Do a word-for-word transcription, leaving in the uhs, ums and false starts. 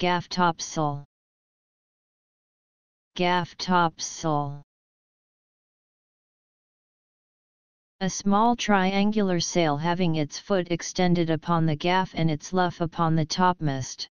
Gaff-topsail. Gaff-topsail. A small triangular sail having its foot extended upon the gaff and its luff upon the topmast.